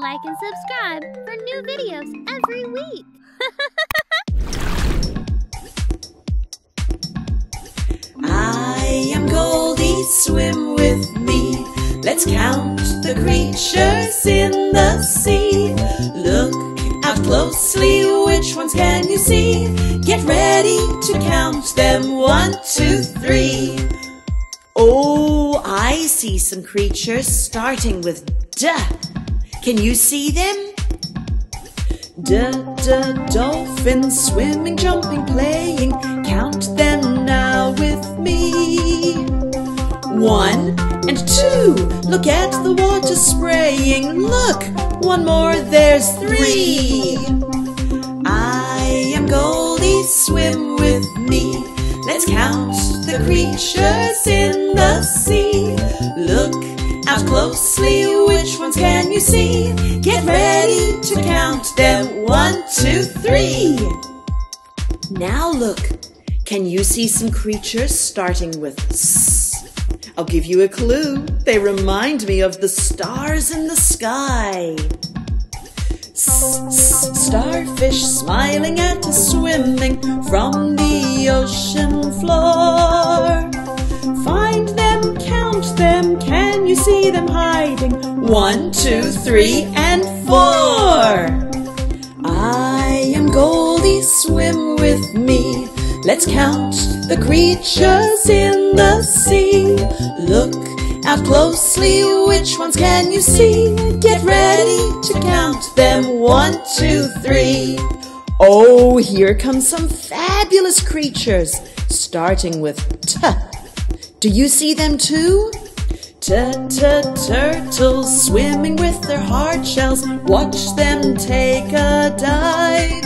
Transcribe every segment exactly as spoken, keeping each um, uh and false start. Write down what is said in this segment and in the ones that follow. like and subscribe for new videos every week. I am Goldie, swim with me. Let's count the creatures in the sea. Look out closely, which ones can you see? Get ready to count them, one, two, three. Oh, I see some creatures starting with D. Can you see them? D, D, dolphins, swimming, jumping, playing. Count them now with me. One and two, look at the water spraying. Look, one more, there's three. I am Goldie, swim with me. Let's count the creatures in the sea. Look out closely, which ones can you see? Get ready to count them, one, two, three. Now look, can you see some creatures starting with S? I'll give you a clue, they remind me of the stars in the sky. Starfish smiling at us, swimming from the ocean floor. Find them, count them, can you see them hiding? One, two, three, and four. I am Goldie, swim with me. Let's count the creatures in the sea. Look out closely, which ones can you see? Get ready to count them, one, two, three. Oh, here come some fabulous creatures, starting with T. Do you see them too? T-t-turtles, swimming with their hard shells, watch them take a dive.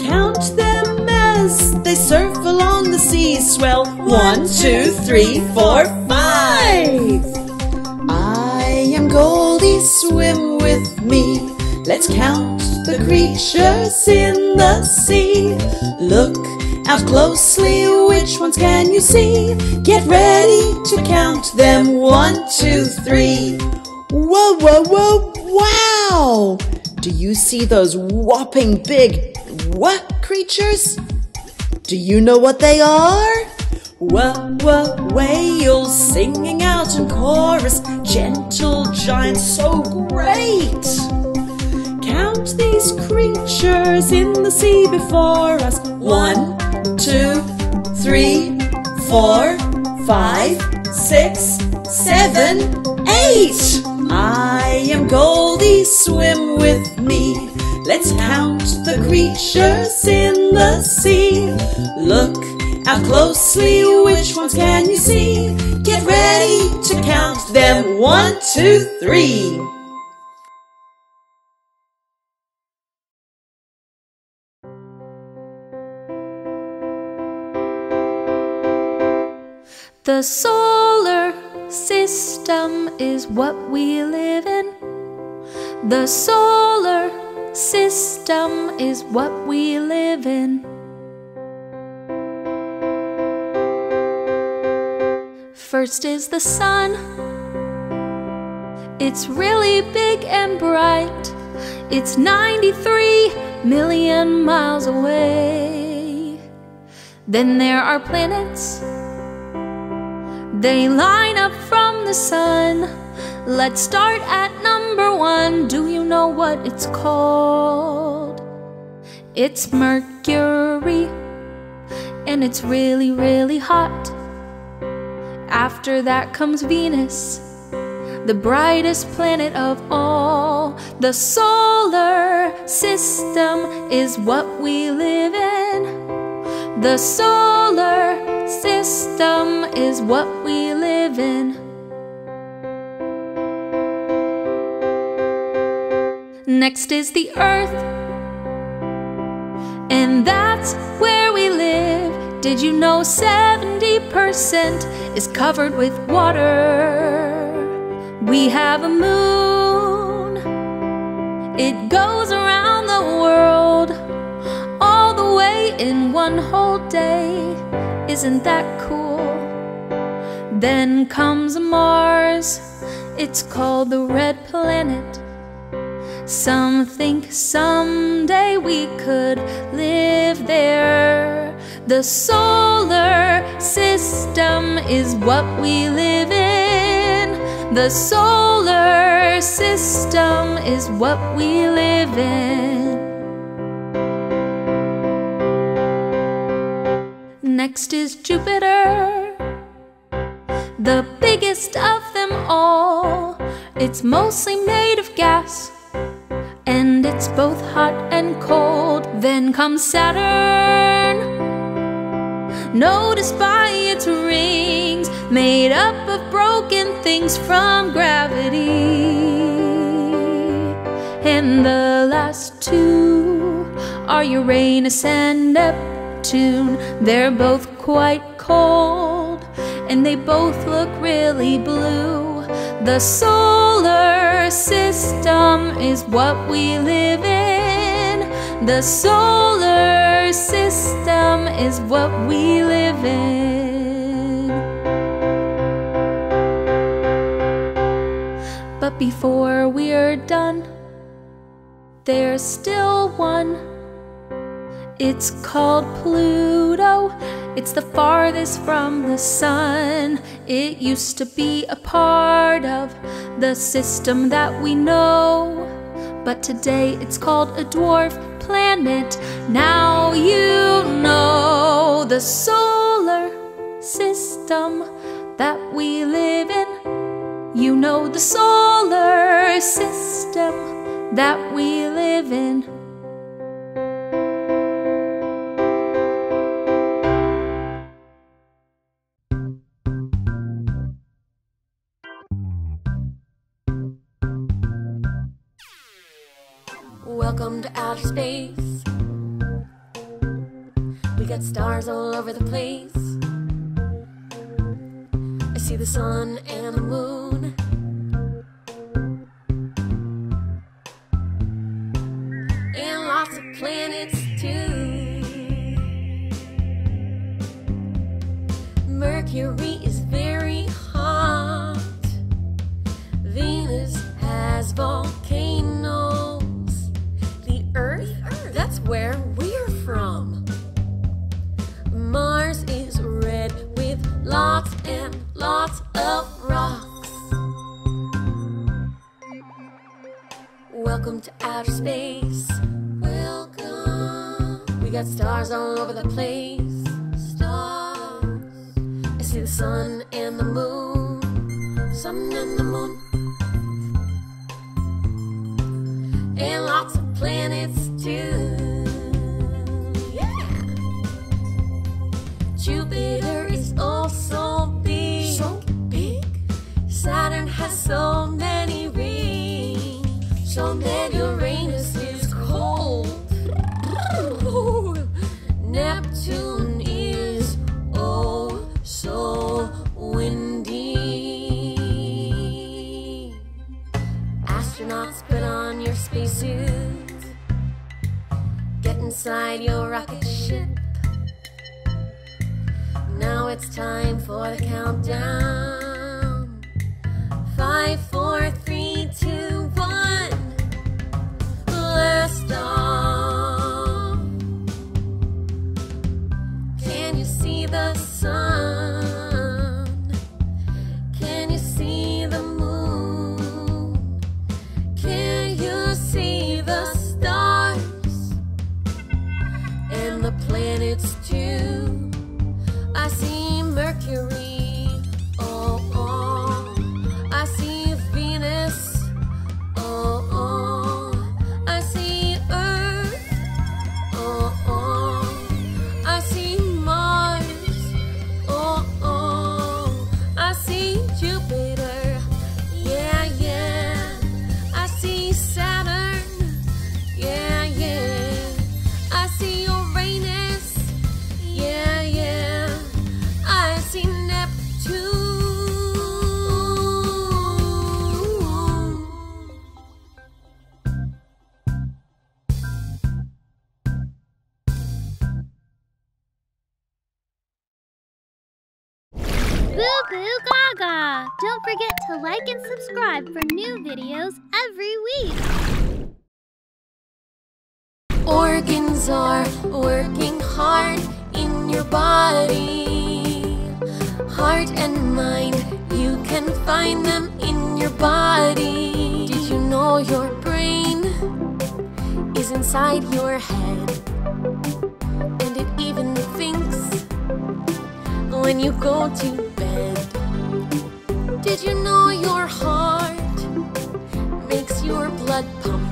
Count them as they surf along the sea swell, one, two, three, four, five. I am Goldie, swim with me. Let's count the creatures in the sea. Look out closely, which ones can you see? Get ready to count them, one, two, three. Whoa, whoa, whoa, wow! Do you see those whopping big what creatures? Do you know what they are? W-w-whales singing out in chorus, gentle giants, so great. Count these creatures in the sea before us. One, two, three, four, five, six, seven, eight. I am Goldie, swim with me. Let's count the creatures in the sea. Look out closely, which ones can you see? Get ready to count them, one, two, three. The solar system is what we live in. The solar system is what we live in. First is the sun. It's really big and bright. It's ninety-three million miles away. Then there are planets. They line up from the sun. Let's start at number one. Do you know what it's called? It's Mercury, and it's really, really hot. After that comes Venus, the brightest planet of all. The solar system is what we live in. The solar system is what we live in. Next is the Earth, and that's where we live. Did you know seventy percent is covered with water? We have a moon. It goes around the world, all the way in one whole day. Isn't that cool? Then comes Mars. It's called the red planet. Some think someday we could live there. The solar system is what we live in. The solar system is what we live in. Next is Jupiter, the biggest of them all. It's mostly made of gas, and it's both hot and cold. Then comes Saturn, noticed by its rings, made up of broken things from gravity. And the last two are Uranus and Neptune. They're both quite cold, and they both look really blue. The solar system is what we live in. The solar system is what we live in. But before we're done, there's still one. It's called Pluto. It's the farthest from the sun. It used to be a part of the system that we know, but today it's called a dwarf planet. Now you know the solar system that we live in. You know the solar system that we live in. Welcome to outer space. We got stars all over the place. I see the sun and the moon. And lots of planets too. Mercury is very hot. Venus has volcanoes. Earth? Earth? That's where we're from. Mars is red with lots and lots of rocks. Welcome to outer space. Welcome. We got stars all over the place. Stars. I see the sun and the moon. Sun and the moon. And lots of planets too. Yeah. Jupiter is all so big. So big. Saturn has so many rings. So many. Uranus is cold. Neptune is oh so windy. Astronauts, put on your spacesuits, get inside your rocket ship. Now it's time for the countdown. Five, four, three, two, one. Blast off. Can you see the sun? Can you see the moon? See the stars and the planets too. I see Mercury, oh oh. I see Venus, oh oh. I see Earth, oh oh. I see Mars, oh oh. I see Jupiter, yeah yeah. I see Saturn. Boo Boo Gaga! Don't forget to like and subscribe for new videos every week! are working hard in your body. Heart and mind, you can find them in your body. Did you know your brain is inside your head? And it even thinks when you go to bed. Did you know your heart makes your blood pump?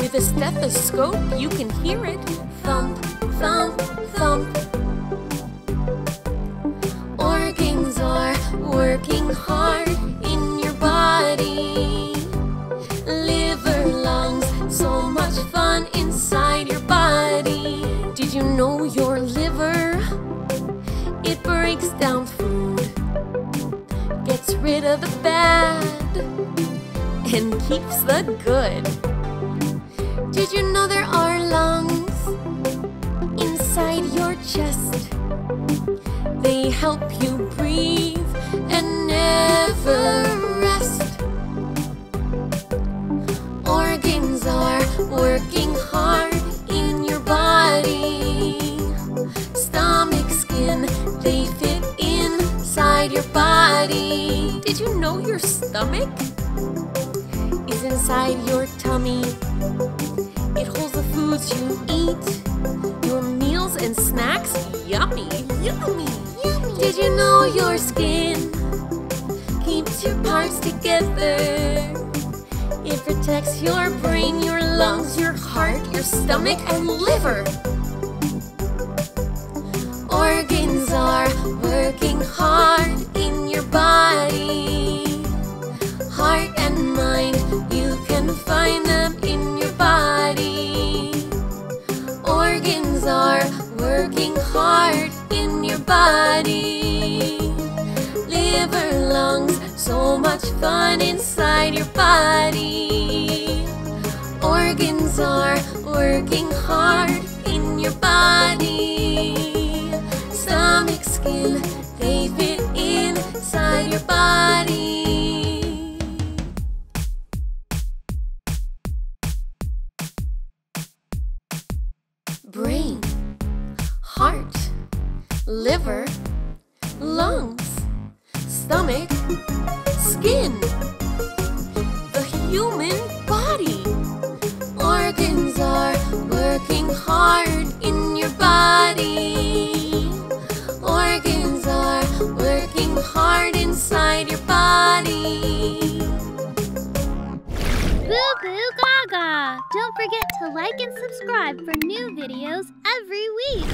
With a stethoscope, you can hear it thump, thump, thump. Organs are working hard in your body. Liver, lungs, so much fun inside your body. Did you know your liver? It breaks down food, gets rid of the bad, and keeps the good. Did you know there are lungs inside your chest? They help you breathe and never rest. Organs are working hard in your body. Stomach, skin, they fit inside your body. Did you know your stomach is inside your tummy? It holds the foods you eat, your meals and snacks, yummy, yummy, yummy. Did you know your skin keeps your parts together? It protects your brain, your lungs, your heart, your stomach, and liver. Organs are working hard in your body. Heart and mind, you can find them in your body. Organs are working hard in your body. Liver, lungs, so much fun inside your body. Organs are working hard in your body. Stomach, skin, they fit inside your body. Brain, heart, liver, lungs, stomach, skin, the human body. Organs are working hard in your body. Organs are working hard inside your body. Boo Boo Gaga! Don't forget to like and subscribe for new videos every week!